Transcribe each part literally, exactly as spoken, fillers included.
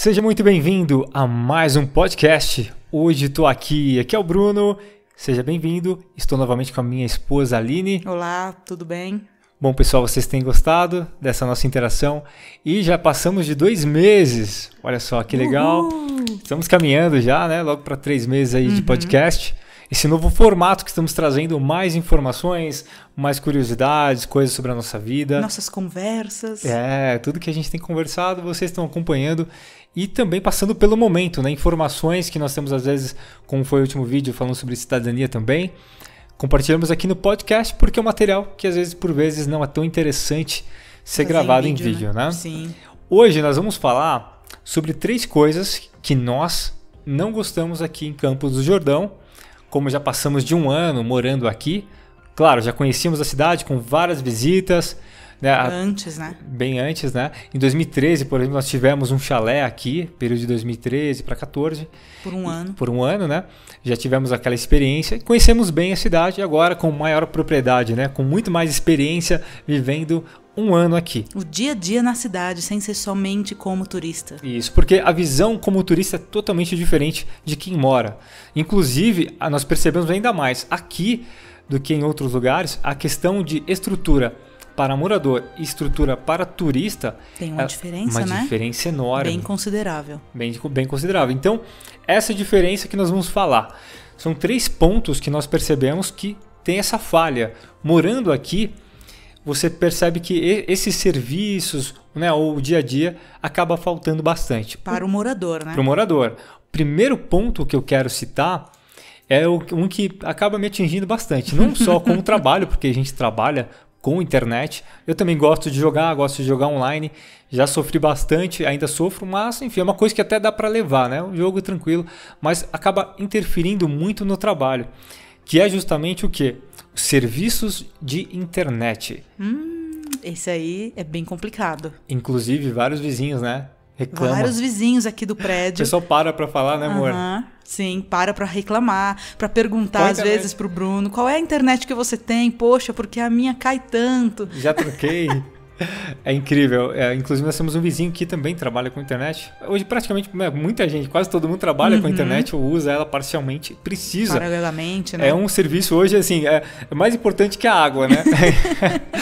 Seja muito bem-vindo a mais um podcast. Hoje estou aqui, aqui é o Bruno. Seja bem-vindo. Estou novamente com a minha esposa Aline. Olá, tudo bem? Bom, pessoal, vocês têm gostado dessa nossa interação? E já passamos de dois meses. Olha só, que legal. Uhul. Estamos caminhando já, né? Logo para três meses aí uhum. de podcast. Esse novo formato que estamos trazendo mais informações, mais curiosidades, coisas sobre a nossa vida. Nossas conversas. É, tudo que a gente tem conversado, vocês estão acompanhando e também passando pelo momento, né? Informações que nós temos às vezes, como foi o último vídeo falando sobre cidadania também. Compartilhamos aqui no podcast porque é um material que às vezes, por vezes, não é tão interessante ser Fazer gravado em vídeo, em vídeo né? né? Sim. Hoje nós vamos falar sobre três coisas que nós não gostamos aqui em Campos do Jordão. Como já passamos de um ano morando aqui, claro, já conhecíamos a cidade com várias visitas. Né? Antes, né? Bem antes, né? Em dois mil e treze, por exemplo, nós tivemos um chalé aqui, período de dois mil e treze para dois mil e quatorze. Por um ano. Por um ano, né? Já tivemos aquela experiência e conhecemos bem a cidade agora com maior propriedade, né? Com muito mais experiência vivendo um ano aqui. O dia a dia na cidade, sem ser somente como turista. Isso, porque a visão como turista é totalmente diferente de quem mora. Inclusive, nós percebemos ainda mais aqui do que em outros lugares a questão de estrutura para morador e estrutura para turista. Tem uma diferença, uma né? Uma diferença enorme. Bem considerável. Bem, bem considerável. Então, essa diferença que nós vamos falar. São três pontos que nós percebemos que tem essa falha. Morando aqui, você percebe que esses serviços, né, ou o dia a dia, acaba faltando bastante. Para o morador, né? Para o morador. Primeiro ponto que eu quero citar é um que acaba me atingindo bastante. Não só com o trabalho, porque a gente trabalha com internet. Eu também gosto de jogar, gosto de jogar online. Já sofri bastante, ainda sofro, mas enfim, é uma coisa que até dá para levar, né? Um jogo tranquilo, mas acaba interferindo muito no trabalho, que é justamente o quê? Os serviços de internet. Hum, esse aí é bem complicado. Inclusive, vários vizinhos, né? Reclama. Vários vizinhos aqui do prédio. O pessoal para pra falar, né, amor? Uhum, sim, para pra reclamar, pra perguntar qual às internet? vezes pro Bruno, qual é a internet que você tem? Poxa, porque a minha cai tanto. Já troquei. É incrível. É, inclusive, nós temos um vizinho que também trabalha com internet. Hoje, praticamente, muita gente, quase todo mundo trabalha uhum. com internet ou usa ela parcialmente. Precisa. Paralelamente, né? É um serviço hoje, assim, é mais importante que a água, né?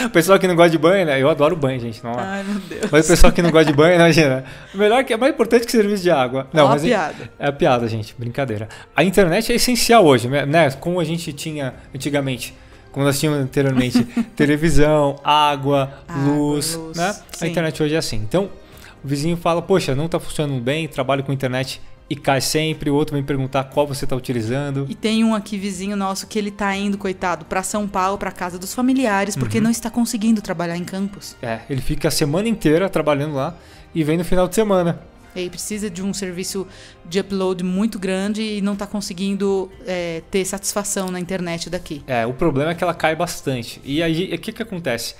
O pessoal que não gosta de banho, né? Eu adoro banho, gente. Não... Ai, meu Deus. Mas o pessoal que não gosta de banho, imagina. Melhor que, é mais importante que serviço de água. Não, Ó, mas a piada. É, é a piada, gente. Brincadeira. A internet é essencial hoje, né? Como a gente tinha antigamente, como nós tínhamos anteriormente, televisão, água, água luz, luz, né? Sim. A internet hoje é assim. Então, o vizinho fala, poxa, não está funcionando bem, trabalho com internet e cai sempre. O outro vem perguntar qual você está utilizando. E tem um aqui vizinho nosso que ele está indo, coitado, para São Paulo, para casa dos familiares, porque uhum. não está conseguindo trabalhar em Campos. É, ele fica a semana inteira trabalhando lá e vem no final de semana. Ele precisa de um serviço de upload muito grande e não está conseguindo é, ter satisfação na internet daqui. É, o problema é que ela cai bastante. E aí, o que que acontece?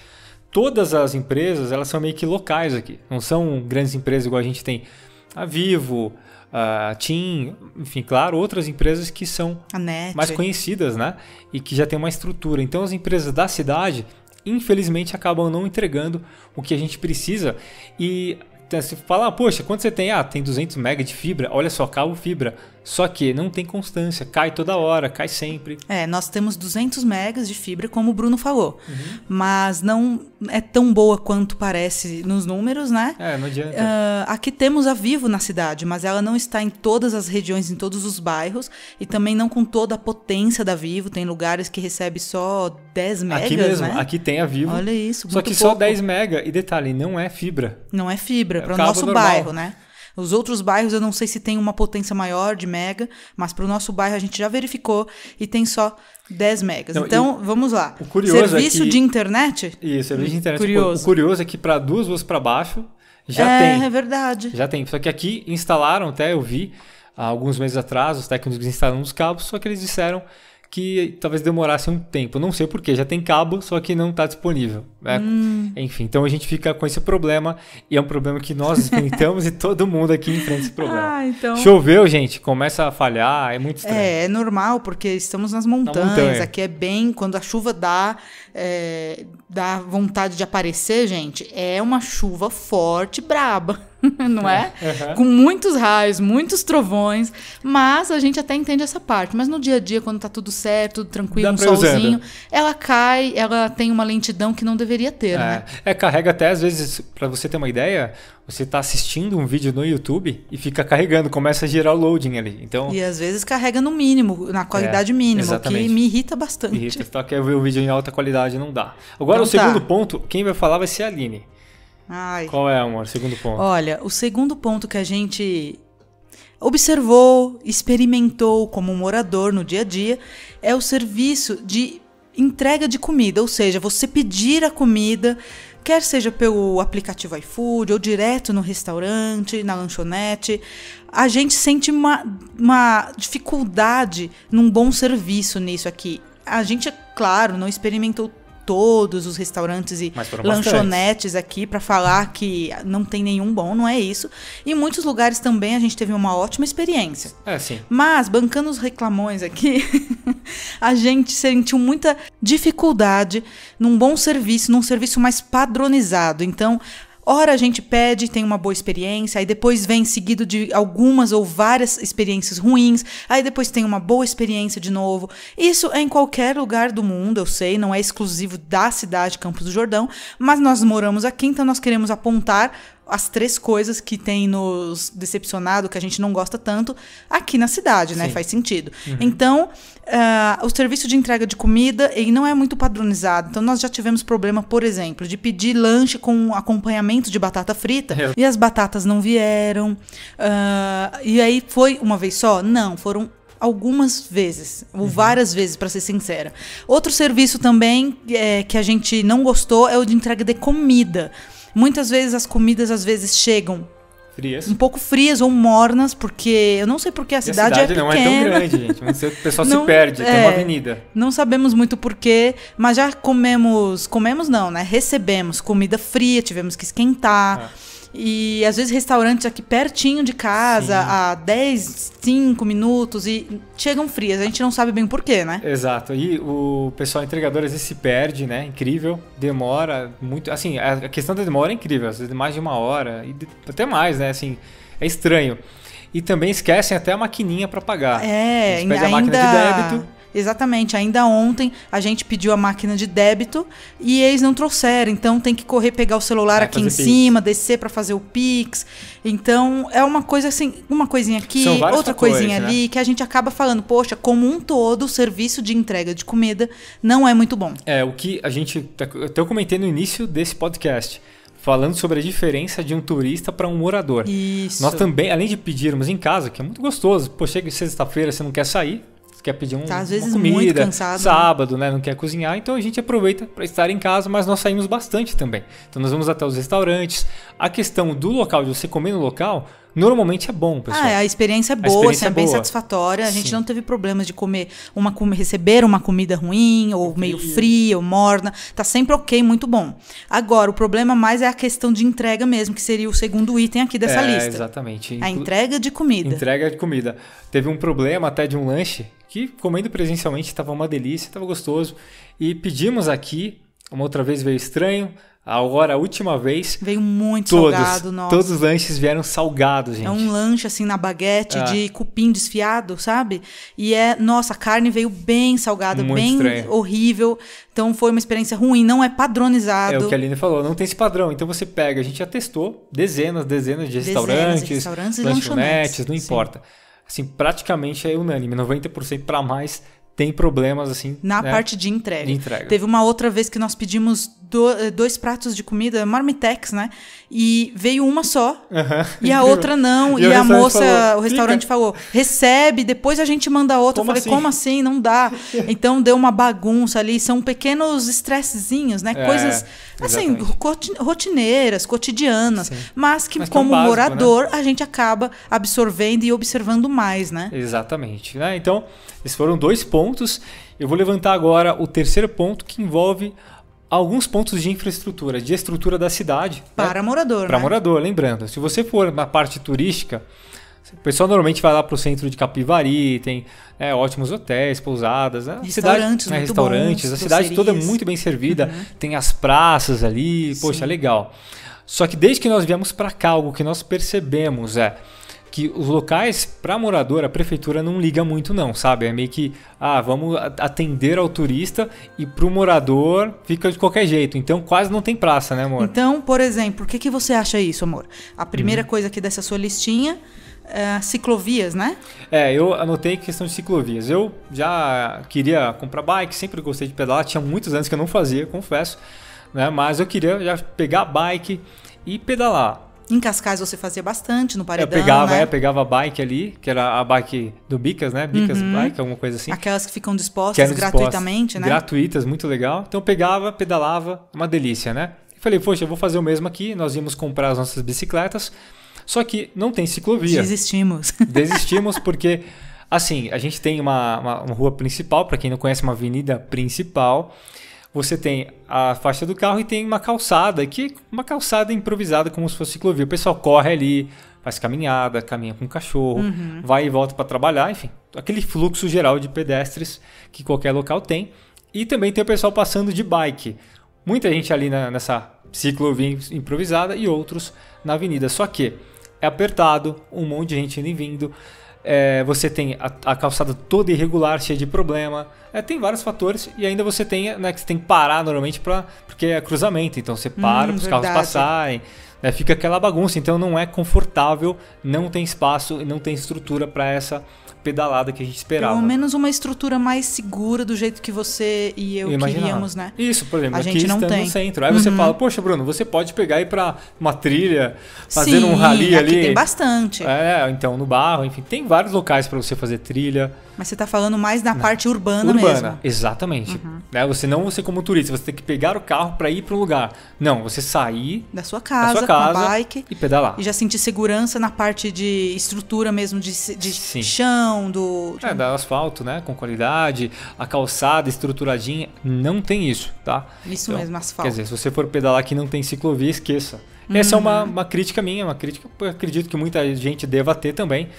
Todas as empresas, elas são meio que locais aqui. Não são grandes empresas igual a gente tem a Vivo, a Tim, enfim, claro, outras empresas que são mais conhecidas, né? E que já tem uma estrutura. Então, as empresas da cidade, infelizmente, acabam não entregando o que a gente precisa e... Você fala, poxa, quanto você tem? Ah, tem duzentos mega de fibra, olha só, cabo fibra. Só que não tem constância, cai toda hora, cai sempre. É, nós temos duzentos megas de fibra, como o Bruno falou. Uhum. Mas não é tão boa quanto parece nos números, né? É, não adianta. Uh, aqui temos a Vivo na cidade, mas ela não está em todas as regiões, em todos os bairros. E também não com toda a potência da Vivo. Tem lugares que recebe só dez megas, aqui mesmo, né? Aqui tem a Vivo. Olha isso, Só que pouco. só dez mega. E detalhe, não é fibra. Não é fibra. Para o nosso bairro, né? Os outros bairros eu não sei se tem uma potência maior de mega, mas para o nosso bairro a gente já verificou e tem só dez megas. Não, então, vamos lá. O curioso serviço é que... de internet? Isso, serviço de internet. Curioso. O curioso é que para duas ruas para baixo já é, tem. É verdade. Já tem. Só que aqui instalaram, até eu vi, há alguns meses atrás, os técnicos instalaram os cabos, só que eles disseram que talvez demorasse um tempo. Não sei porquê, já tem cabo, só que não está disponível. Né? Hum. Enfim, então a gente fica com esse problema e é um problema que nós enfrentamos e todo mundo aqui enfrenta esse problema. Ah, então... Choveu, gente, começa a falhar, é muito estranho. É, é normal, porque estamos nas montanhas. Na montanha. Aqui é bem, quando a chuva dá, é, dá vontade de aparecer, gente, é uma chuva forte, braba. não é? Uhum. Com muitos raios, muitos trovões, mas a gente até entende essa parte. Mas no dia a dia, quando tá tudo certo, tudo tranquilo, um solzinho, ela cai, ela tem uma lentidão que não deveria ter, é. né? É, carrega até às vezes, para você ter uma ideia, você tá assistindo um vídeo no YouTube e fica carregando, começa a gerar o loading ali. Então, e às vezes carrega no mínimo, na qualidade é, mínima, exatamente. Que me irrita bastante. Me irrita, só quer ver o vídeo em alta qualidade, não dá. Agora então, o segundo tá. ponto, quem vai falar vai ser a Aline. Ai. Qual é, amor, o segundo ponto? Olha, o segundo ponto que a gente observou, experimentou como morador no dia a dia, é o serviço de entrega de comida. Ou seja, você pedir a comida, quer seja pelo aplicativo iFood ou direto no restaurante, na lanchonete. A gente sente uma, uma dificuldade num bom serviço nisso aqui. A gente, é claro, não experimentou todos os restaurantes e lanchonetes aqui para falar que não tem nenhum bom, não é isso. Em muitos lugares também a gente teve uma ótima experiência. É, sim. Mas, bancando os reclamões aqui, a gente sentiu muita dificuldade num bom serviço, num serviço mais padronizado. Então, ora a gente pede, tem uma boa experiência, aí depois vem seguido de algumas ou várias experiências ruins, aí depois tem uma boa experiência de novo. Isso é em qualquer lugar do mundo, eu sei, não é exclusivo da cidade Campos do Jordão, mas nós moramos aqui, então nós queremos apontar as três coisas que tem nos decepcionado, que a gente não gosta tanto, aqui na cidade, né? Sim. Faz sentido. Uhum. Então, uh, o serviço de entrega de comida, ele não é muito padronizado. Então, nós já tivemos problema, por exemplo, de pedir lanche com acompanhamento de batata frita, Eu... e as batatas não vieram. Uh, e aí, foi uma vez só? Não, foram algumas vezes, ou uhum. várias vezes, para ser sincera. Outro serviço também é, que a gente não gostou é o de entrega de comida. Muitas vezes as comidas às vezes chegam frias. Um pouco frias ou mornas, porque eu não sei porque a cidade, a cidade é pequena. A cidade não é tão grande, gente. Não sei, o pessoal não, se perde, é, tem uma avenida. Não sabemos muito porquê, mas já comemos... Comemos não, né? Recebemos comida fria, tivemos que esquentar. Ah. E às vezes restaurantes aqui pertinho de casa, Sim. a dez, cinco minutos, e chegam frias. A gente não sabe bem o porquê, né? Exato. E o pessoal entregador às vezes se perde, né? Incrível. Demora muito. Assim, a questão da demora é incrível. Às vezes mais de uma hora, e até mais, né? Assim, é estranho. E também esquecem até a maquininha para pagar. É, a gente pede ainda... a máquina de débito. Exatamente, ainda ontem a gente pediu a máquina de débito e eles não trouxeram, então tem que correr pegar o celular é, aqui em cima, Pix. descer para fazer o Pix. Então é uma coisa assim, uma coisinha aqui, outra fatores, coisinha né? ali, que a gente acaba falando, poxa, como um todo o serviço de entrega de comida não é muito bom. É, o que a gente, até eu comentei no início desse podcast, falando sobre a diferença de um turista para um morador. Isso. Nós também, além de pedirmos em casa, que é muito gostoso, pô, chega sexta-feira, você não quer sair, quer pedir um, tá, às vezes uma comida, muito cansado, sábado, né? Não quer cozinhar, então a gente aproveita para estar em casa, mas nós saímos bastante também. Então nós vamos até os restaurantes. A questão do local, de você comer no local, normalmente é bom, pessoal. Ah, a experiência é boa, experiência é, é bem boa. satisfatória. A gente Sim. não teve problemas de comer uma receber uma comida ruim, ou meio fria, ou morna. Tá sempre ok, muito bom. Agora, o problema mais é a questão de entrega mesmo, que seria o segundo item aqui dessa é, lista. Exatamente. Inclu- a entrega de comida. Entrega de comida. Teve um problema até de um lanche, que comendo presencialmente estava uma delícia, estava gostoso. E pedimos aqui, uma outra vez veio estranho. Agora, a última vez... Veio muito todos, salgado, nossa. Todos os lanches vieram salgados, gente. É um lanche, assim, na baguete, ah. de cupim desfiado, sabe? E é... Nossa, a carne veio bem salgada, muito bem estranho. horrível. Então, foi uma experiência ruim. Não é padronizado. É o que a Aline falou. Não tem esse padrão. Então, você pega... A gente já testou dezenas, dezenas de restaurantes, dezenas de restaurantes lanchonetes, e lanchonetes. Não importa. Sim. Assim, praticamente é unânime. noventa por cento para mais... Tem problemas, assim... Na né? parte de entrega. de entrega. Teve uma outra vez que nós pedimos do, dois pratos de comida, marmitex, né? E veio uma só. Uh-huh. E a outra não. E, e a moça, falou, o restaurante clica. falou, recebe, depois a gente manda outra. Como Eu falei, assim? como assim? Não dá. Então, deu uma bagunça ali. São pequenos estressezinhos, né? É, Coisas, assim, exatamente. rotineiras, cotidianas. Sim. Mas que, mas como básico, morador, né? a gente acaba absorvendo e observando mais, né? Exatamente. Né? Então, esses foram dois pontos. Eu vou levantar agora o terceiro ponto, que envolve alguns pontos de infraestrutura, de estrutura da cidade. Para né? morador. Para né? morador, lembrando. Se você for na parte turística, O pessoal normalmente vai lá pro centro de Capivari, tem é, ótimos hotéis, pousadas. Né? Restaurantes, cidade, né? Restaurantes. Bons, a cidade toda é muito bem servida, uhum. Tem as praças ali, poxa, legal. Só que desde que nós viemos para cá, algo que nós percebemos é que os locais para morador, a prefeitura não liga muito não, sabe? É meio que, ah, vamos atender ao turista e para o morador fica de qualquer jeito. Então quase não tem praça, né, amor? Então, por exemplo, o que, que você acha isso, amor? A primeira uhum. coisa aqui dessa sua listinha, é, ciclovias, né? É, eu anotei questão de ciclovias. Eu já queria comprar bike, sempre gostei de pedalar, tinha muitos anos que eu não fazia, confesso, né? Mas eu queria já pegar a bike e pedalar. Em Cascais você fazia bastante, no paredão, eu pegava, né? É, pegava a bike ali, que era a bike do Bicas, né? Bicas uhum. Bike, alguma coisa assim. Aquelas que ficam dispostas, que gratuitamente, dispostas, né? Gratuitas, muito legal. Então eu pegava, pedalava, uma delícia, né? E falei, poxa, eu vou fazer o mesmo aqui, nós íamos comprar as nossas bicicletas, só que não tem ciclovia. Desistimos. Desistimos porque, assim, a gente tem uma, uma, uma rua principal, para quem não conhece, uma avenida principal. Você tem a faixa do carro e tem uma calçada, que uma calçada improvisada como se fosse ciclovia. O pessoal corre ali, faz caminhada, caminha com o cachorro, uhum. vai e volta para trabalhar, enfim. Aquele fluxo geral de pedestres que qualquer local tem. E também tem o pessoal passando de bike. Muita gente ali na, nessa ciclovia improvisada e outros na avenida. Só que é apertado, um monte de gente indo e vindo. É, você tem a, a calçada toda irregular, cheia de problema. É, tem vários fatores e ainda você tem, né, que você tem que parar normalmente pra, porque é cruzamento. Então você para hum, para os carros passarem, né, fica aquela bagunça. Então não é confortável, não tem espaço e não tem estrutura para essa pedalada que a gente esperava. Pelo menos uma estrutura mais segura do jeito que você e eu, eu queríamos, né? Isso, por exemplo, a aqui gente não tem. No centro. Aí uhum. você fala, poxa, Bruno, você pode pegar e ir para uma trilha, fazer Sim, um rally aqui ali. Tem bastante. É, então no barro, enfim, tem vários locais para você fazer trilha. Mas você está falando mais na parte urbana, urbana mesmo. Urbana, exatamente. Uhum. É, você não, você como turista, você tem que pegar o carro para ir para um lugar. Não, você sair da sua casa, da sua casa com a bike e pedalar. E já sentir segurança na parte de estrutura mesmo, de, de chão. Do, de... É, da asfalto, né? Com qualidade, a calçada estruturadinha, não tem isso, tá? Isso então, mesmo, asfalto. Quer dizer, se você for pedalar que não tem ciclovia, esqueça. Uhum. Essa é uma, uma crítica minha, uma crítica que eu acredito que muita gente deva ter também.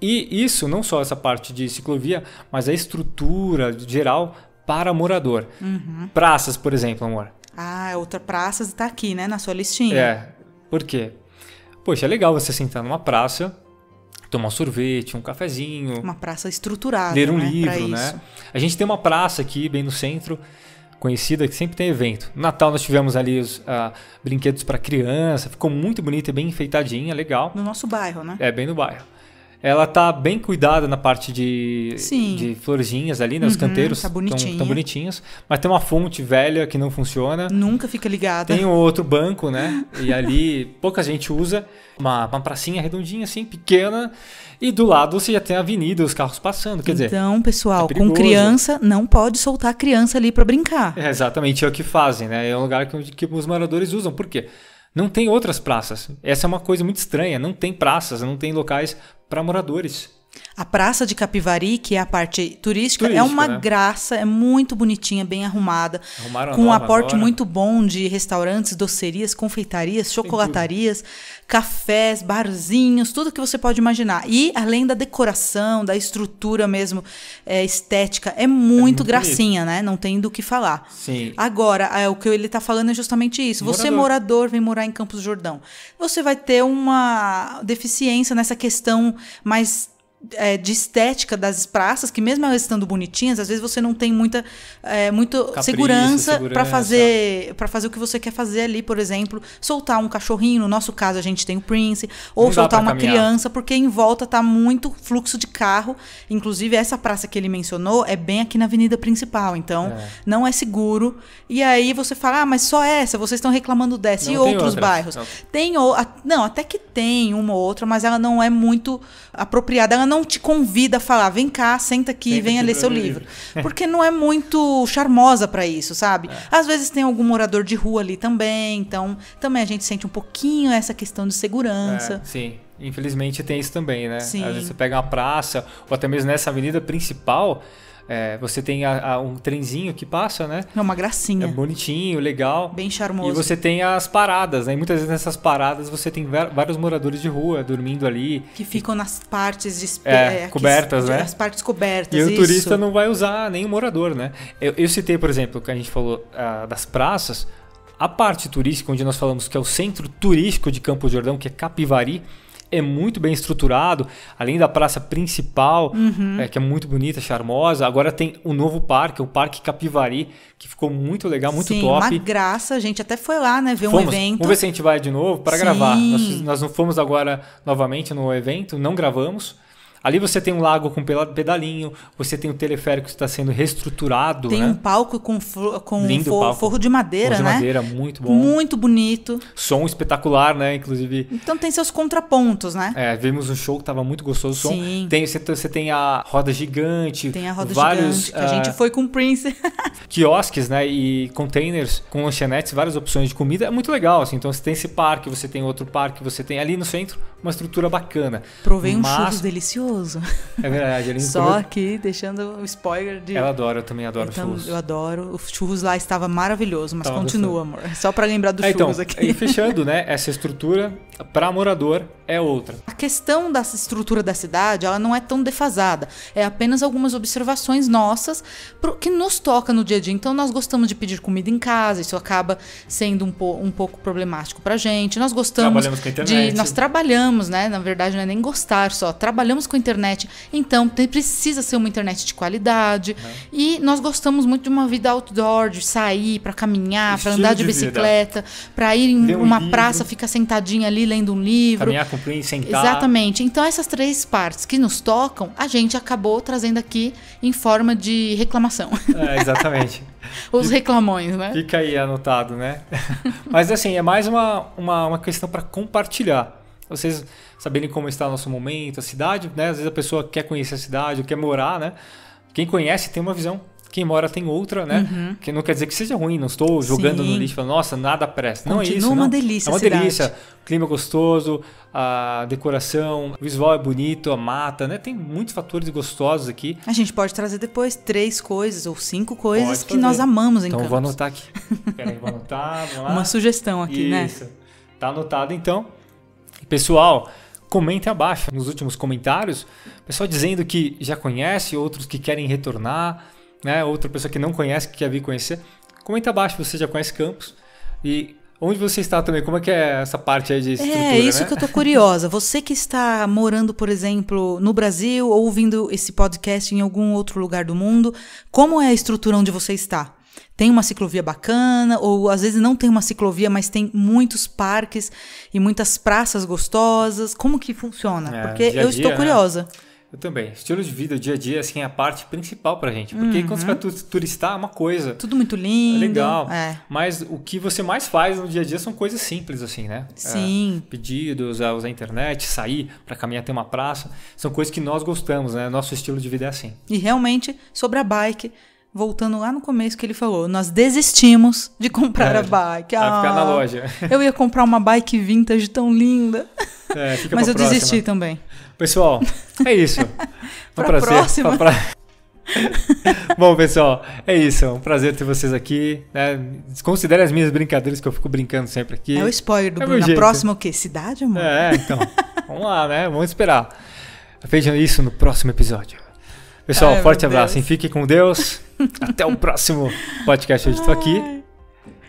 E isso, não só essa parte de ciclovia, mas a estrutura geral para morador. Uhum. Praças, por exemplo, amor. Ah, outra praça está aqui, né? Na sua listinha. É, por quê? Poxa, é legal você sentar numa praça, tomar um sorvete, um cafezinho. Uma praça estruturada, ler um né? livro, né? A gente tem uma praça aqui, bem no centro, conhecida, que sempre tem evento. No Natal nós tivemos ali os uh, brinquedos para criança. Ficou muito bonita e bem enfeitadinha, legal. No nosso bairro, né? É, bem no bairro. Ela tá bem cuidada na parte de, de florzinhas ali, né? Os uhum, canteiros tá bonitinha. tão, tão bonitinhos. Mas tem uma fonte velha que não funciona. Nunca fica ligada. Tem um outro banco, né? E ali pouca gente usa. Uma, uma pracinha redondinha assim, pequena. E do lado você já tem a avenida, os carros passando. Quer dizer, então, pessoal, é com criança, não pode soltar a criança ali para brincar. É, exatamente, é o que fazem, né? É um lugar que, que os moradores usam. Por quê? Não tem outras praças. Essa é uma coisa muito estranha. Não tem praças, não tem locais para moradores. A Praça de Capivari, que é a parte turística, Turístico, é uma né? graça, é muito bonitinha, bem arrumada. Arrumaram com um aporte agora. muito bom de restaurantes, docerias, confeitarias, chocolatarias, cafés, barzinhos, tudo que você pode imaginar. E além da decoração, da estrutura mesmo, é, estética, é muito, é muito gracinha, bonito. né? Não tem do que falar. Sim. Agora, é, o que ele está falando é justamente isso. Morador. Você, morador, vem morar em Campos do Jordão. Você vai ter uma deficiência nessa questão mais... É, de estética das praças, que mesmo elas estando bonitinhas, às vezes você não tem muita é, muito Capricho, segurança, segurança. para fazer para fazer o que você quer fazer ali, por exemplo, soltar um cachorrinho, no nosso caso a gente tem o Prince, ou não soltar uma caminhar. criança, porque em volta tá muito fluxo de carro, inclusive essa praça que ele mencionou é bem aqui na avenida principal, então é. não é seguro, e aí você fala, ah, mas só essa, vocês estão reclamando dessa, não, e outros outras. bairros. Não. Tem, ou, a, não, até que tem uma ou outra, mas ela não é muito apropriada, ela não não te convida a falar, vem cá, senta aqui, vem a ler seu livro. Porque não é muito charmosa para isso, sabe? É. Às vezes tem algum morador de rua ali também, então também a gente sente um pouquinho essa questão de segurança. É, sim, infelizmente tem isso também, né? Sim. Às vezes você pega uma praça, ou até mesmo nessa avenida principal, É, você tem a, a, um trenzinho que passa, né? É uma gracinha. É bonitinho, legal. Bem charmoso. E você tem as paradas, né? E muitas vezes nessas paradas você tem vários moradores de rua dormindo ali. Que ficam nas partes de é, cobertas, que, né? Nas partes cobertas, e isso. E o turista não vai usar nem o morador, né? Eu, eu citei, por exemplo, que a gente falou uh, das praças. A parte turística, onde nós falamos que é o centro turístico de Campos do Jordão, que é Capivari, é muito bem estruturado, além da praça principal, uhum. é, que é muito bonita, charmosa. Agora tem o novo parque, o Parque Capivari, que ficou muito legal, muito Sim, top. Uma graça, a gente até foi lá, né, ver fomos. um evento. Vamos ver se a gente vai de novo para gravar. Nós, nós não fomos agora novamente no evento, não gravamos. Ali você tem um lago com pedalinho, você tem o teleférico que está sendo reestruturado. Tem né? um palco com, com Lindo forro, palco. forro de madeira, forro né? de madeira, muito bom. Muito bonito. Som espetacular, né? Inclusive. Então tem seus contrapontos, né? É, vimos um show que estava muito gostoso o som. Sim. Tem, você, você tem a roda gigante. Tem a roda vários, gigante, que uh, a gente foi com o Prince. Quiosques, né? E containers com lanchonetes, várias opções de comida. É muito legal, assim. Então você tem esse parque, você tem outro parque, você tem ali no centro uma estrutura bacana. Provei Mas, um churros delicioso. É verdade. Ele Só comeu... aqui, deixando o spoiler de... Ela adora, eu também adoro então, churros. Eu adoro. O churros lá estava maravilhoso, mas tava continua, gostoso. amor. Só para lembrar do é, churros então, aqui. E fechando, né? Essa estrutura, para morador, é outra. A questão da estrutura da cidade, ela não é tão defasada. É apenas algumas observações nossas pro, que nos toca no dia a dia. Então, nós gostamos de pedir comida em casa. Isso acaba sendo um, po, um pouco problemático pra gente. Nós gostamos com a de... Nós trabalhamos, né? Na verdade, não é nem gostar só. Trabalhamos com internet, então tem, precisa ser uma internet de qualidade, uhum. e nós gostamos muito de uma vida outdoor, de sair para caminhar, para andar de, de bicicleta, para ir em um uma livro. praça, ficar sentadinha ali lendo um livro, caminhar com o Prince, sentar. Exatamente. Então essas três partes que nos tocam, a gente acabou trazendo aqui em forma de reclamação. É, exatamente. Os reclamões, né? Fica aí anotado, né? Mas assim, é mais uma, uma, uma questão para compartilhar. Vocês saberem como está o nosso momento, a cidade, né? Às vezes a pessoa quer conhecer a cidade, quer morar, né? Quem conhece tem uma visão, quem mora tem outra, né? Uhum. Que não quer dizer que seja ruim, não estou jogando Sim. no lixo, falando, nossa, nada presta. Continua não é isso, uma não. delícia, é uma cidade. delícia. Clima gostoso, a decoração, o visual é bonito, a mata, né? Tem muitos fatores gostosos aqui. A gente pode trazer depois três coisas ou cinco coisas que nós amamos em Campos. Então vou anotar aqui. Peraí, vou anotar, vamos lá. Uma sugestão aqui, isso. né? Isso. Tá anotado então. Pessoal, comentem abaixo nos últimos comentários, pessoal dizendo que já conhece, outros que querem retornar, né? Outra pessoa que não conhece, que quer vir conhecer. Comenta abaixo, você já conhece Campos e onde você está também, como é que é essa parte aí de estrutura, É, isso né? que eu tô curiosa. Você que está morando, por exemplo, no Brasil ou ouvindo esse podcast em algum outro lugar do mundo, como é a estrutura onde você está? Tem uma ciclovia bacana, ou às vezes não tem uma ciclovia, mas tem muitos parques e muitas praças gostosas. Como que funciona? É, Porque dia eu dia, estou curiosa. Né? Eu também. Estilo de vida, dia a dia, assim, é a parte principal pra gente. Porque uhum. quando você vai turistar, é uma coisa. Tudo muito lindo. É legal. É. Mas o que você mais faz no dia a dia são coisas simples, assim, né? Sim. É, pedidos, usar a internet, sair pra caminhar até uma praça. São coisas que nós gostamos, né? Nosso estilo de vida é assim. E realmente, sobre a bike... Voltando lá no começo que ele falou, nós desistimos de comprar é, a bike. Vai ah, ficar na loja. Eu ia comprar uma bike vintage tão linda. É, fica Mas eu próxima. desisti também. Pessoal, é isso. Pra um prazer. Próxima. Pra... Bom, pessoal, é isso. É um prazer ter vocês aqui. Né? Considere as minhas brincadeiras que eu fico brincando sempre aqui. É o spoiler do é Bruno. Na próxima o quê? Cidade, amor? É, então. Vamos lá, né? Vamos esperar. Vejam isso no próximo episódio. Pessoal, Ai, forte abraço. Deus. Fique com Deus. Até o próximo podcast. Eu estou aqui.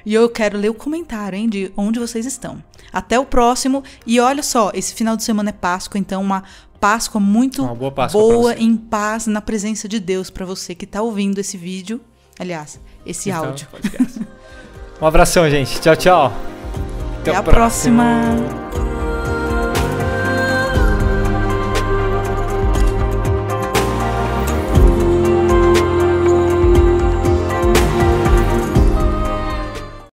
E eu quero ler o comentário, hein, de onde vocês estão. Até o próximo. E olha só, esse final de semana é Páscoa, então uma Páscoa muito uma boa, Páscoa boa em paz, na presença de Deus, para você que está ouvindo esse vídeo. Aliás, esse então, áudio. Um abração, gente. Tchau, tchau. Até, Até a próxima. próxima.